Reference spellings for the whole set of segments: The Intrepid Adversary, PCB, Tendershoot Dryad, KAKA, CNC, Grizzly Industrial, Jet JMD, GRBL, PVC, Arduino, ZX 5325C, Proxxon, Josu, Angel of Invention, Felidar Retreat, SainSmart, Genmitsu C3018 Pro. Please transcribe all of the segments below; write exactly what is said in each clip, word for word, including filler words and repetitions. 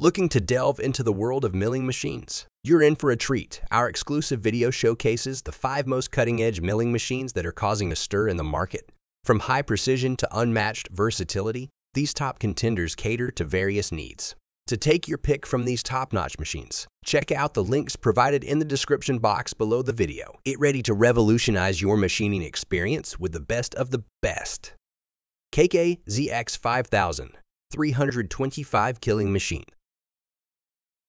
Looking to delve into the world of milling machines? You're in for a treat. Our exclusive video showcases the five most cutting-edge milling machines that are causing a stir in the market. From high precision to unmatched versatility, these top contenders cater to various needs. To take your pick from these top-notch machines, check out the links provided in the description box below the video. Get ready to revolutionize your machining experience with the best of the best. KAKA Z X five thousand three hundred twenty-five Killing Machine.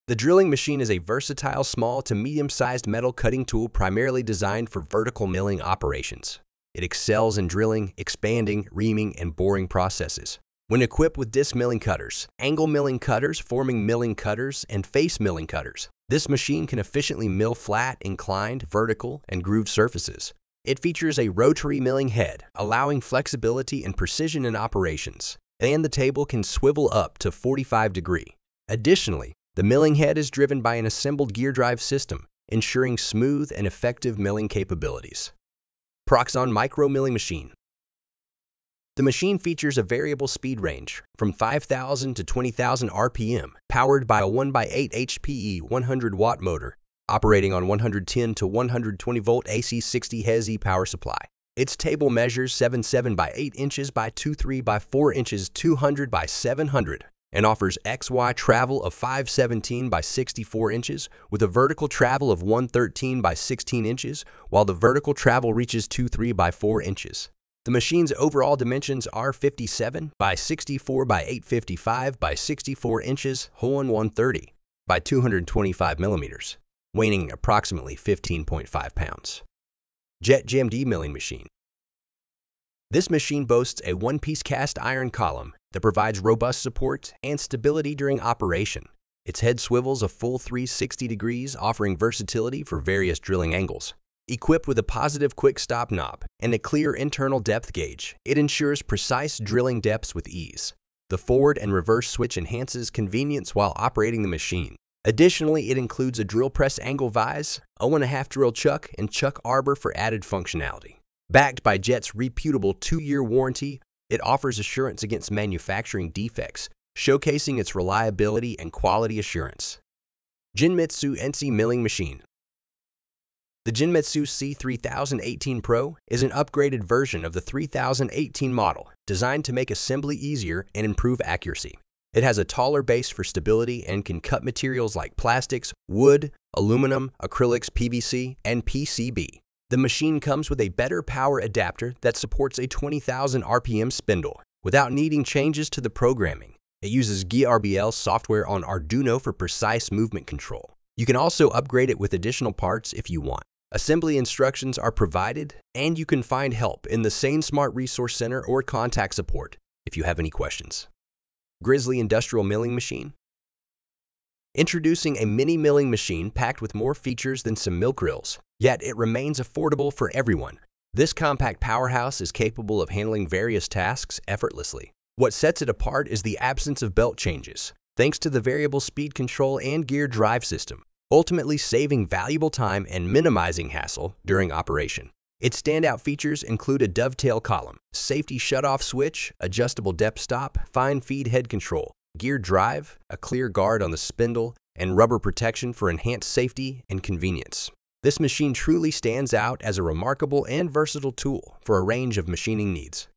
The drilling machine is a versatile small to medium-sized metal cutting tool primarily designed for vertical milling operations. It excels in drilling, expanding, reaming, and boring processes. When equipped with disc milling cutters, angle milling cutters, forming milling cutters, and face milling cutters, this machine can efficiently mill flat, inclined, vertical, and grooved surfaces. It features a rotary milling head, allowing flexibility and precision in operations, and the table can swivel up to forty-five degrees. Additionally, the milling head is driven by an assembled gear drive system, ensuring smooth and effective milling capabilities. Proxxon Micro Milling Machine. The machine features a variable speed range from five thousand to twenty thousand R P M, powered by a one by eight H P E one hundred watt motor, operating on one hundred ten to one hundred twenty volt A C sixty hertz power supply. Its table measures seventy-seven by eight inches by twenty-three by four inches, two hundred by seven hundred. And offers X Y travel of five seventeen by sixty-four inches with a vertical travel of one thirteen by sixteen inches, while the vertical travel reaches twenty-three by four inches. The machine's overall dimensions are fifty-seven by sixty-four by eight fifty-five by sixty-four inches, one thirty by two twenty-five millimeters, weighing approximately fifteen point five pounds. Jet J M D Milling Machine. This machine boasts a one-piece cast iron column that provides robust support and stability during operation. Its head swivels a full three hundred sixty degrees, offering versatility for various drilling angles. Equipped with a positive quick stop knob and a clear internal depth gauge, it ensures precise drilling depths with ease. The forward and reverse switch enhances convenience while operating the machine. Additionally, it includes a drill press angle vise, zero point five drill chuck, and chuck arbor for added functionality. Backed by Jet's reputable two-year warranty, it offers assurance against manufacturing defects, showcasing its reliability and quality assurance. Genmitsu N C Milling Machine. The Genmitsu C three thousand eighteen Pro is an upgraded version of the three thousand eighteen model, designed to make assembly easier and improve accuracy. It has a taller base for stability and can cut materials like plastics, wood, aluminum, acrylics, P V C, and P C B. The machine comes with a better power adapter that supports a twenty thousand R P M spindle without needing changes to the programming. It uses G R B L software on Arduino for precise movement control. You can also upgrade it with additional parts if you want. Assembly instructions are provided, and you can find help in the SainSmart Resource Center or contact support if you have any questions. Grizzly Industrial Milling Machine. Introducing a mini milling machine packed with more features than some milk grills, yet it remains affordable for everyone. This compact powerhouse is capable of handling various tasks effortlessly. What sets it apart is the absence of belt changes, thanks to the variable speed control and gear drive system, ultimately saving valuable time and minimizing hassle during operation. Its standout features include a dovetail column, safety shutoff switch, adjustable depth stop, fine feed head control, gear drive, a clear guard on the spindle, and rubber protection for enhanced safety and convenience. This machine truly stands out as a remarkable and versatile tool for a range of machining needs.